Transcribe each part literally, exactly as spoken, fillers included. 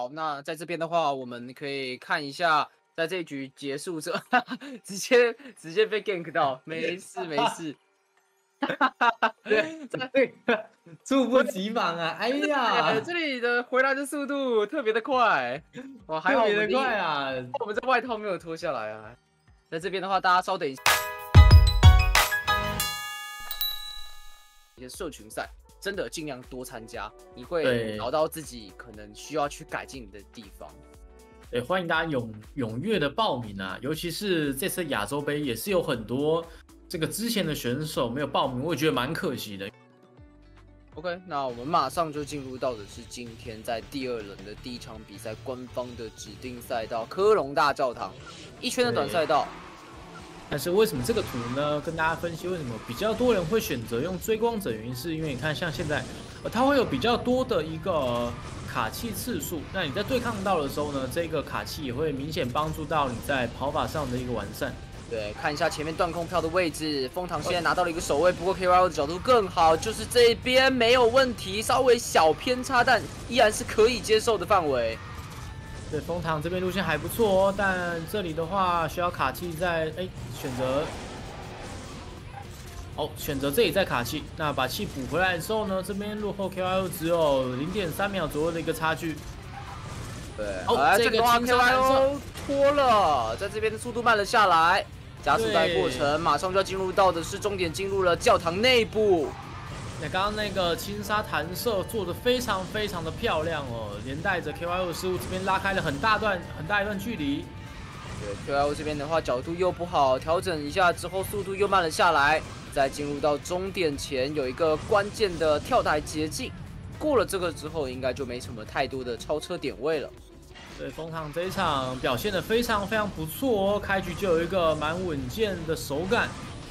好，那在这边的话，我们可以看一下，在这一局结束之后，直接直接被 gank 到，没事没事。对，这个猝不及防啊！哎呀，这里的回来的速度特别的快，哇，还好特别的快啊！我们这外套没有脱下来啊。在这边的话，大家稍等一下。 一些社群赛真的尽量多参加，你会找到自己可能需要去改进的地方。对，欢迎大家踊踊跃的报名啊！尤其是这次亚洲杯也是有很多这个之前的选手没有报名，我也觉得蛮可惜的。OK， 那我们马上就进入到的是今天在第二轮的第一场比赛，官方的指定赛道科隆大教堂一圈的短赛道。 但是为什么这个图呢？跟大家分析为什么比较多人会选择用追光者，原因是因为你看像现在，呃，它会有比较多的一个、呃、卡气次数。那你在对抗到的时候呢，这个卡气也会明显帮助到你在跑法上的一个完善。对，看一下前面断空票的位置，枫糖现在拿到了一个守卫，不过 K Y O 的角度更好，就是这边没有问题，稍微小偏差，但依然是可以接受的范围。 对，枫糖这边路线还不错哦，但这里的话需要卡气在哎选择，哦选择这里在卡气，那把气补回来之后呢，这边落后 K Y O 只有 零点三 秒左右的一个差距。对，哦这个 K Y O 拖了，在这边的速度慢了下来，加速带过程马上就要进入到的是终点，进入了教堂内部。 那刚刚那个轻纱弹射做得非常非常的漂亮哦，连带着 K Y O 失误这边拉开了很大段很大一段距离。对 ，K Y O 这边的话角度又不好，调整一下之后速度又慢了下来。在进入到终点前有一个关键的跳台捷径，过了这个之后应该就没什么太多的超车点位了。对，枫糖这一场表现得非常非常不错哦，开局就有一个蛮稳健的手感。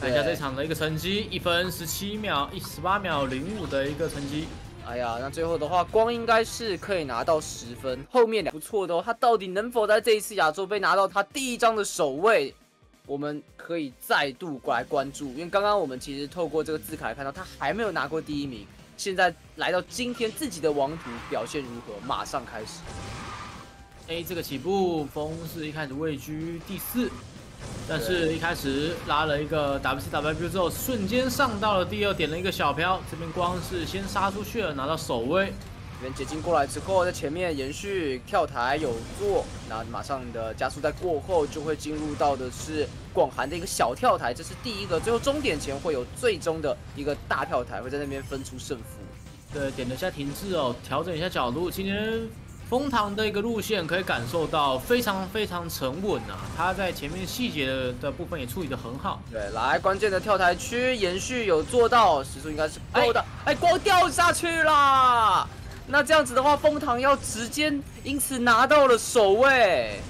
看一下这场的一个成绩，一分十七秒一十八秒零五的一个成绩。哎呀，那最后的话，光应该是可以拿到十分，后面不错的哦。他到底能否在这一次亚洲杯拿到他第一张的首位，我们可以再度过来关注。因为刚刚我们其实透过这个字卡看到他还没有拿过第一名，现在来到今天自己的王图表现如何，马上开始。哎，这个起步风是一开始位居第四。 但是，一开始拉了一个 W C W 之后，瞬间上到了第二，点了一个小飘。这边光是先杀出去了，拿到首位。这边结晶过来之后，在前面延续跳台有做，那马上的加速带过后，就会进入到的是广寒的一个小跳台，这是第一个。最后终点前会有最终的一个大跳台，会在那边分出胜负。对，点了一下停滞哦，调整一下角度。今天。 枫糖的一个路线可以感受到非常非常沉稳啊，他在前面细节的的部分也处理得很好。对，来关键的跳台区延续有做到，时速应该是够的。哎、欸，光掉下去啦！那这样子的话，枫糖要直接因此拿到了首位。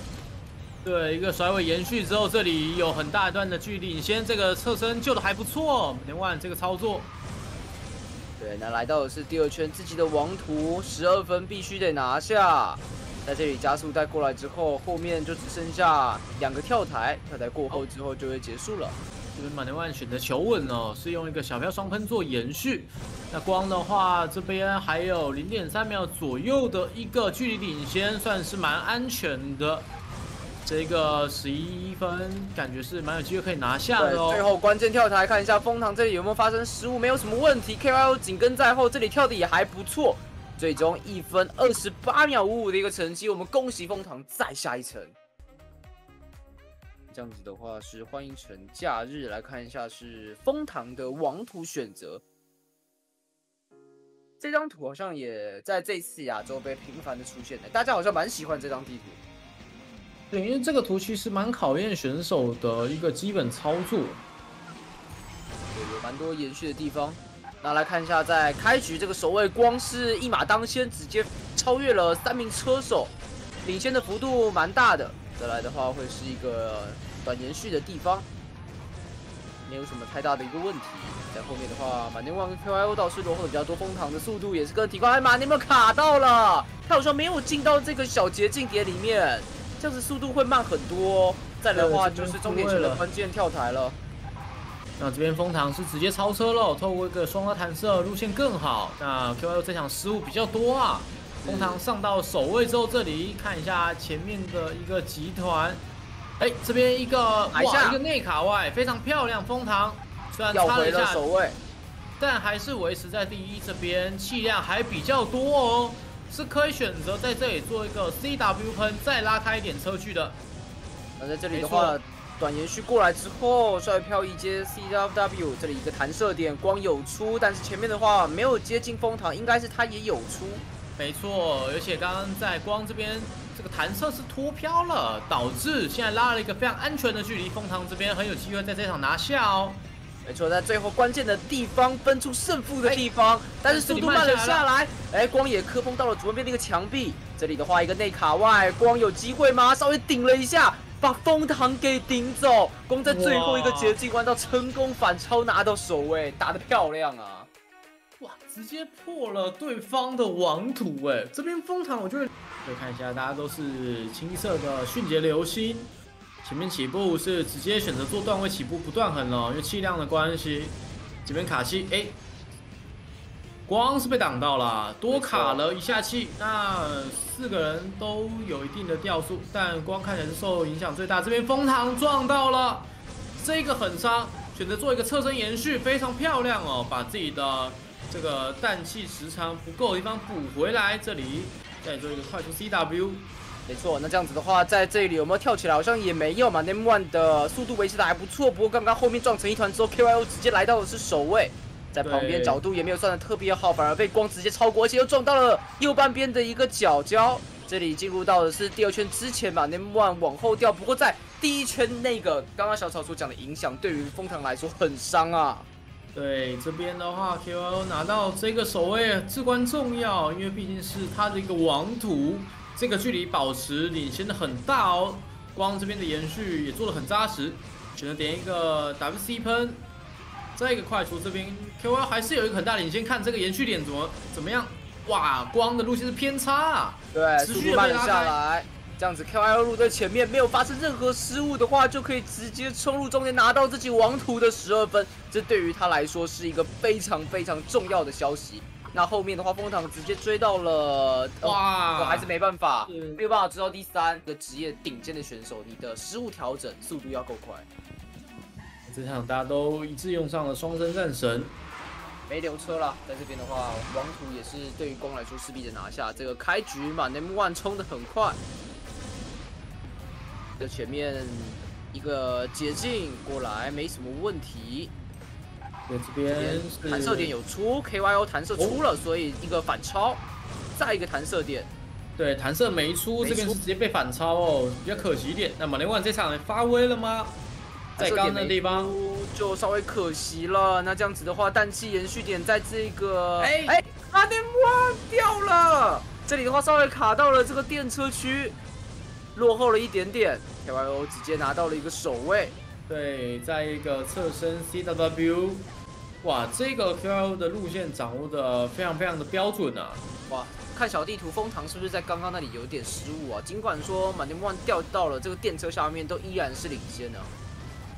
对，一个甩尾延续之后，这里有很大一段的距离，先这个侧身救的还不错，连万这个操作。 对，那来到的是第二圈，自己的王图十二分必须得拿下。在这里加速带过来之后，后面就只剩下两个跳台，跳台过后之后就会结束了。这边马内万选择求稳哦，是用一个小票双喷做延续。那光的话，这边还有 零点三 秒左右的一个距离领先，算是蛮安全的。 这个十一分感觉是蛮有机会可以拿下的哦。最后关键跳台，看一下枫糖这里有没有发生失误，没有什么问题。K Y O 紧跟在后，这里跳的也还不错。最终一分二十八秒五五的一个成绩，我们恭喜枫糖再下一层。这样子的话是欢迎成假日来看一下是枫糖的王图选择。这张图好像也在这次亚洲杯频繁的出现的，大家好像蛮喜欢这张地图。 对，因为这个图其实蛮考验选手的一个基本操作，对，有蛮多延续的地方。那来看一下，在开局这个守卫光是一马当先，直接超越了三名车手，领先的幅度蛮大的。再来的话，会是一个短延续的地方，没有什么太大的一个问题。在后面的话，马内旺跟 K Y O 倒是落后的比较多，枫糖的速度也是更提高。哎，马内旺卡到了，他好像没有进到这个小捷径点里面。 这样子速度会慢很多哦。再来的话就是终点前的关键跳台了。那这边枫糖是直接超车了，透过一个双花弹射，路线更好。那 Q L 这场失误比较多啊，蜂堂上到守卫之后，这里看一下前面的一个集团，哎，这边一个哇，一个内卡外，非常漂亮。蜂堂虽然插了一下守卫，但还是维持在第一这边，气量还比较多哦，是可以选择在这里做一个 C W 喷，再拉开一点车距的。那在这里的话，短延续过来之后，帅飘逸接 C W， 这里一个弹射点，光有出，但是前面的话没有接近蜂堂，应该是他也有出。 没错，而且刚刚在光这边这个弹射是脱飘了，导致现在拉了一个非常安全的距离，蜂堂这边很有机会在这场拿下哦。没错，在最后关键的地方分出胜负的地方，欸、但是速度慢了下来。哎、欸，光也磕碰到了左边那个墙壁，这里的话一个内卡外，光有机会吗？稍微顶了一下，把蜂堂给顶走。光在最后一个捷径弯道成功反超拿到手位，打得漂亮啊！ 哇，直接破了对方的网土哎！这边蜂堂，我觉得可以看一下，大家都是青色的迅捷流星，前面起步是直接选择做段位起步，不断横了，因为气量的关系。这边卡气，哎、欸，光是被挡到了，多卡了一下气。那四个人都有一定的掉速，但光看起来是受影响最大。这边蜂堂撞到了，这个很伤，选择做一个侧身延续，非常漂亮哦，把自己的。 这个氮气时长不够的地方补回来，这里再做一个快速 C W， 没错。那这样子的话，在这里有没有跳起来？好像也没有嘛。Name One 的速度维持的还不错，不过刚刚后面撞成一团之后 ，K Y O 直接来到的是守卫，在旁边角度也没有算的特别好，反而被光直接超过，而且又撞到了右半边的一个角角。这里进入到的是第二圈之前嘛 ，Name One 往后掉。不过在第一圈那个刚刚小草所讲的影响，对于蜂堂来说很伤啊。 对这边的话 ，Q O 拿到这个守卫至关重要，因为毕竟是他的一个王土，这个距离保持领先的很大哦。光这边的延续也做得很扎实，选择点一个 W C 喷，再一个快速这边 Q O 还是有一个很大领先，看这个延续点怎么怎么样。哇，光的路线是偏差、啊，对，持续慢下来。 这样子 ，K Y O 路在前面没有发生任何失误的话，就可以直接冲入中间拿到自己王土的十二分，这对于他来说是一个非常非常重要的消息。那后面的话，蜂堂直接追到了，呃、哇，我还是没办法，没有办法追到第三个职业顶尖的选手，你的失误调整速度要够快。这场大家都一致用上了双生战神。 没留车了，在这边的话，王土也是对于光来说势必得拿下。这个开局嘛 ，Name One 冲得很快，这前面一个捷径过来没什么问题。对，这边弹射点有出 ，K Y O 弹射出了，哦、所以一个反超，再一个弹射点。对，弹射没出，没出这边是直接被反超哦，比较可惜一点。那么 Name One 这场发威了吗？ 在刚刚的地方就稍微可惜了。那这样子的话，氮气延续点在这个，哎哎、欸，阿电忘掉了。这里的话稍微卡到了这个电车区，落后了一点点。K Y O 直接拿到了一个守卫。对，在一个侧身 C W， 哇，这个 K Y O 的路线掌握的非常非常的标准啊。哇，看小地图，蜂堂是不是在刚刚那里有点失误啊？尽管说马电忘掉到了这个电车下面，都依然是领先的、啊。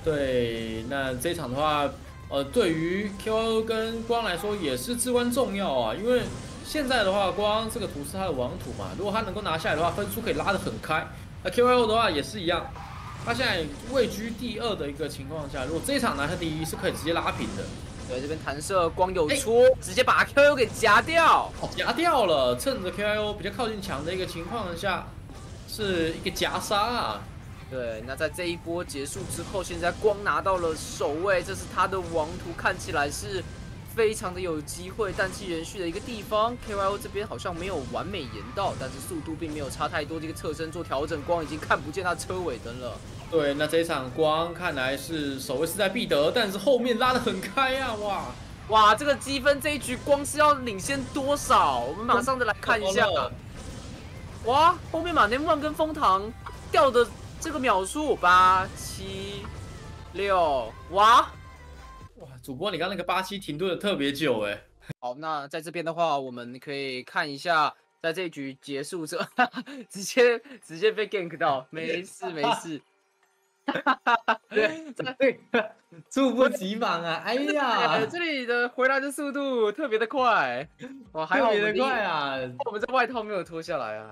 对，那这场的话，呃，对于 Q O 跟光来说也是至关重要啊，因为现在的话，光这个图是他的王土嘛，如果他能够拿下来的话，分数可以拉得很开。那 Q O 的话也是一样，他现在位居第二的一个情况下，如果这场拿下第一，是可以直接拉平的。对，这边弹射光有出，欸、直接把 Q O 给夹掉，哦，夹掉了，趁着 Q O 比较靠近墙的一个情况下，是一个夹杀啊。 对，那在这一波结束之后，现在光拿到了守卫，这是他的王图，看起来是非常的有机会。氮气延续的一个地方 ，K Y O 这边好像没有完美延到，但是速度并没有差太多。这个侧身做调整，光已经看不见他车尾灯了。对，那这一场光看来是守卫势在必得，但是后面拉得很开啊，哇哇，这个积分这一局光是要领先多少？我们马上的来看一下。哇，后面马内万跟蜂堂掉的。 这个秒数八七六，哇哇！主播，你刚那个八七停顿的特别久哎。好，那在这边的话，我们可以看一下，在这一局结束之后，直接直接被 gank 到，没事没事。对对，猝不及防啊！哎呀，这里的回来的速度特别的快，哇，还好我们快啊！我们这外套没有脱下来啊。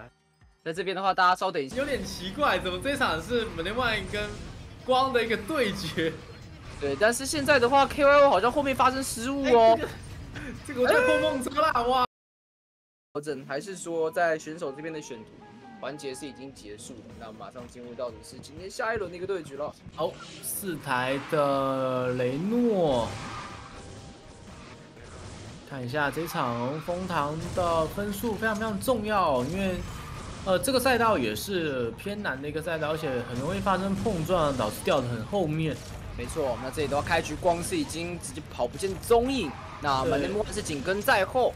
在这边的话，大家稍等一下。有点奇怪，怎么这场是 Mnemonic 跟光的一个对决？对，但是现在的话 ，K Y O 好像后面发生失误哦。这个我在碰碰车啦，哇！调整还是说在选手这边的选图？ 环节是已经结束了，那马上进入到的是今天下一轮的一个对局了。好，四台的雷诺，看一下这场枫糖的分数非常非常重要，因为呃这个赛道也是偏难的一个赛道，而且很容易发生碰撞，导致掉得很后面。没错，那这里的话开局光是已经直接跑不见踪影，那门内莫是紧跟在后。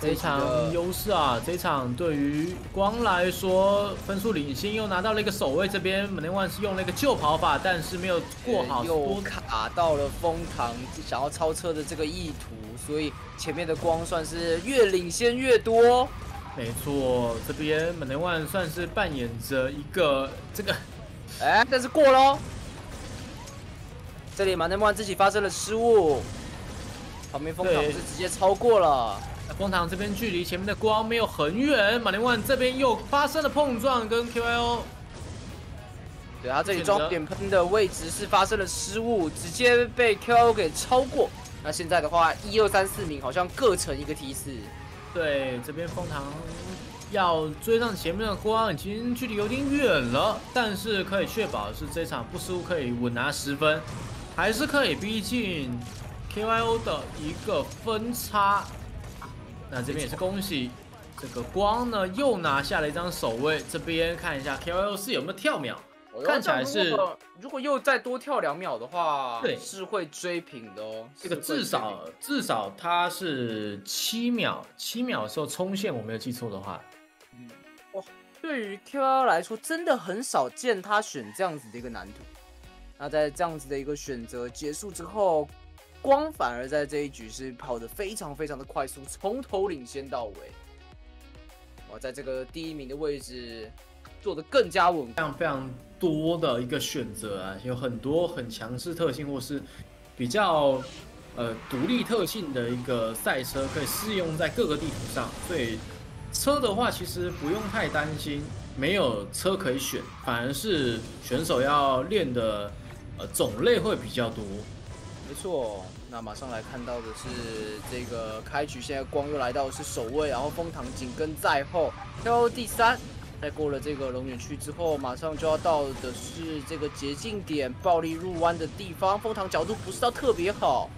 这场优势啊，这场对于光来说分数领先，又拿到了一个守卫。这边 Mnemonic 是用了一个旧跑法，但是没有过好，又卡到了枫糖想要超车的这个意图，所以前面的光算是越领先越多。没错，这边 Mnemonic 算是扮演着一个这个，哎，但是过咯。这里 Mnemonic 自己发生了失误，旁边枫糖是直接超过了。 枫糖这边距离前面的光没有很远，马林万这边又发生了碰撞，跟 K Y O。对他这里装点喷的位置是发生了失误，直接被 K Y O 给超过。那现在的话，一二三四名好像各成一个梯次。对，这边枫糖要追上前面的光，已经距离有点远了，但是可以确保是这场不失误，可以稳拿十分，还是可以逼近 K Y O 的一个分差。 那这边也是恭喜，这个光呢又拿下了一张守卫。这边看一下 K Y O 是有没有跳秒，哦、看起来是如果。如果又再多跳两秒的话，对，是会追平的哦。这个至少至少它是七秒，七秒的时候冲线，我没有记错的话。嗯，哇，对于 K Y O 来说，真的很少见他选这样子的一个难度。那在这样子的一个选择结束之后。 光反而在这一局是跑得非常非常的快速，从头领先到尾。哇，在这个第一名的位置做得更加稳，非常非常多的一个选择啊，有很多很强势特性或是比较呃独立特性的一个赛车，可以适用在各个地图上。所以车的话，其实不用太担心没有车可以选，反而是选手要练的呃种类会比较多。 没错，那马上来看到的是这个开局，现在光又来到的是守卫，然后枫糖紧跟在后，跳第三。在过了这个龙卷区之后，马上就要到的是这个捷径点，暴力入弯的地方。枫糖角度不是到特别好，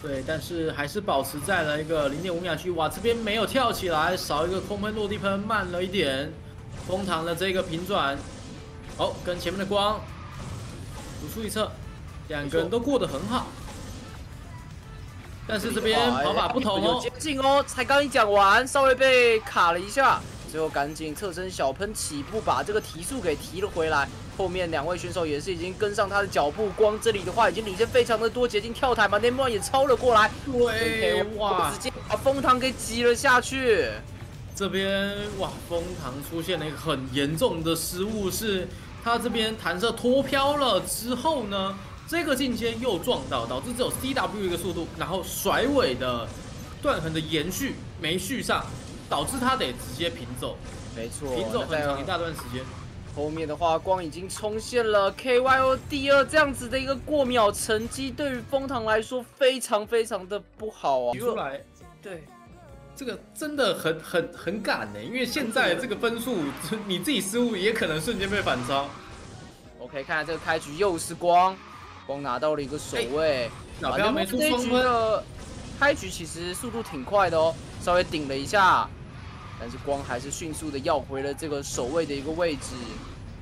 对，但是还是保持在了一个 零点五 秒区。哇，这边没有跳起来，少一个空喷落地喷，慢了一点。枫糖的这个平转，哦，跟前面的光独树一帜。 两个人都过得很好，但是这边跑法不同哦，接近哦，才刚一讲完，稍微被卡了一下，最后赶紧侧身小喷起步，把这个提速给提了回来。后面两位选手也是已经跟上他的脚步，光这里的话已经领先非常的多，捷径跳台嘛 ，Mnemonic 也超了过来，对，哇，直接把枫糖给挤了下去。这边哇，枫糖出现了一个很严重的失误，是他这边弹射脱飘了之后呢？ 这个进阶又撞到，导致只有 C W 一个速度，然后甩尾的断痕的延续没续上，导致他得直接平走。没错，平走很长一大段时间。后面的话，光已经冲线了 K Y O 第二，这样子的一个过秒成绩，对于枫糖来说非常非常的不好啊。出来，对，这个真的很很很赶呢、欸，因为现在这个分数，你自己失误也可能瞬间被反超。OK， 看来这个开局又是光。 光拿到了一个守卫，老彪没出双分。开局其实速度挺快的哦，稍微顶了一下，但是光还是迅速的要回了这个守卫的一个位置。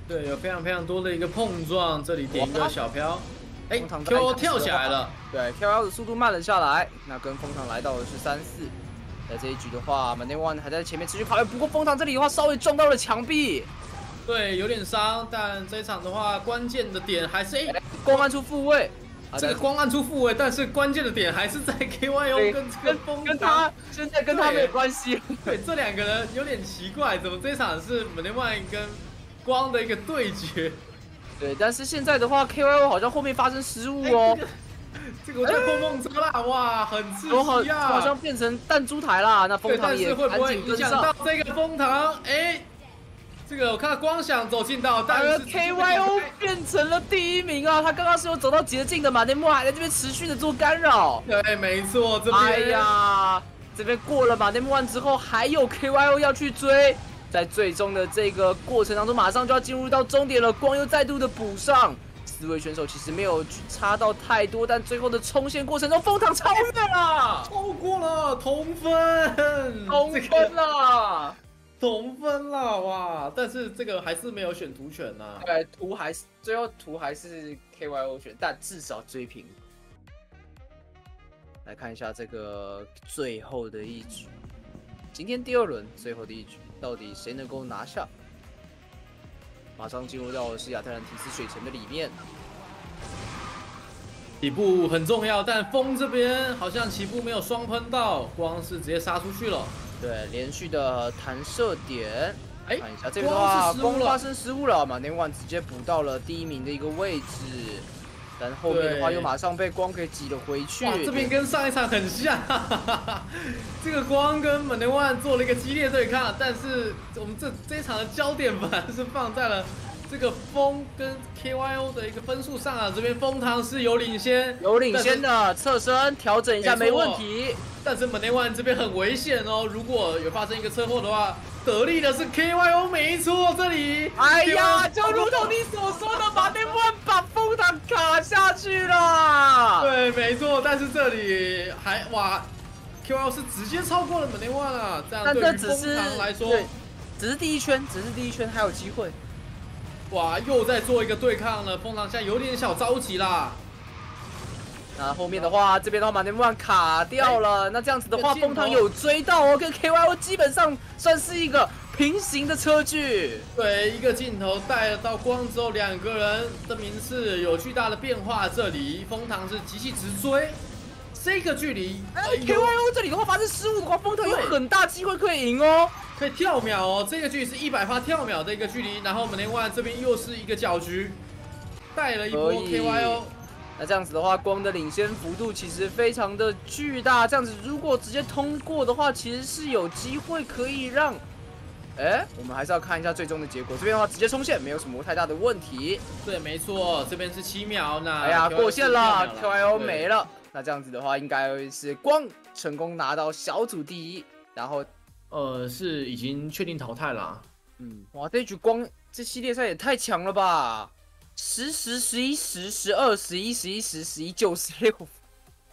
对，有非常非常多的一个碰撞，这里点一个小飘，哎 ，Q 跳起来了。对 ，Q 的速度慢了下来，那跟枫糖来到的是三四。在这一局的话 ，Mnemonic 还在前面持续跑，不过枫糖这里的话稍微撞到了墙壁。 对，有点伤，但这一场的话，关键的点还是哎，光按出复位，这个光按出复位，但是关键的点还是在 K Y O 跟跟枫跟他现在跟他没有关系。对，这两个人有点奇怪，怎么这一场是 Mnemonic 跟光的一个对决？对，但是现在的话 ，K Y O 好像后面发生失误哦。这个我在碰碰车啦，哇，很刺激啊！好像变成弹珠台啦，那风堂也赶紧跟上。到这个风堂，哎，这个我看光想走近道，但是 K Y O 变成了第一名啊！他刚刚是有走到捷径的嘛，内幕还在这边持续的做干扰。对，没错，这边哎呀，这边过了嘛，内幕完之后还有 K Y O 要去追。 在最终的这个过程当中，马上就要进入到终点了。光又再度的补上，四位选手其实没有差到太多，但最后的冲线过程中，风堂超越了，超过了同分，同分了，这个、同分了哇！但是这个还是没有选图选呐、啊，对，图还是最后图还是 K Y O 选，但至少追平。来看一下这个最后的一局，今天第二轮最后的一局。 到底谁能够拿下？马上进入到的是亚特兰提斯水城的里面，起步很重要，但风这边好像起步没有双喷到，光是直接杀出去了。对，连续的弹射点，哎、欸，看一下这个的话，光发生失误了嘛 ，Name One 直接补到了第一名的一个位置，但后面的话又马上被光给挤了回去。这边跟上一场很像。这个光跟 Name One 做了一个激烈对抗，但是我们这这一场的焦点反而是放在了这个风跟 K Y O 的一个分数上啊。这边风堂是有领先，有领先的侧身调整一下没问题。但是 Name One 这边很危险哦，如果有发生一个车祸的话，得利的是 K Y O 没错。这里，哎呀，就如同你所说的，把 Name One 把风堂卡下去了。对，没错。但是这里还哇。 Q L 是直接超过了 Name One 啊，这样对于风堂来说，只是第一圈，只是第一圈还有机会。哇，又在做一个对抗了，风堂现在有点小着急啦。那后面的话，这边的话把 Name One 卡掉了，欸、那这样子的话，风堂有追到哦，跟 K Y O 基本上算是一个平行的车距。对，一个镜头带了到光之后，两个人的名次有巨大的变化。这里风堂是极其直追。 这个距离，哎 ，K Y O 这里的话发生失误的话，风堂有很大机会可以赢哦，可以跳秒哦。这个距离是一百趴跳秒的一个距离，然后我们 Name One 这边又是一个搅局，带了一波 K Y O。那这样子的话，光的领先幅度其实非常的巨大。这样子如果直接通过的话，其实是有机会可以让，哎，我们还是要看一下最终的结果。这边的话直接冲线，没有什么太大的问题。对，没错，这边是七秒，那哎呀过线了 ，K Y O 没了。 那这样子的话，应该是光成功拿到小组第一，然后，呃，是已经确定淘汰啦。嗯，哇，这一局光这系列赛也太强了吧！十、十、十一、十、十二、十一、十一、十、十一、九、十六。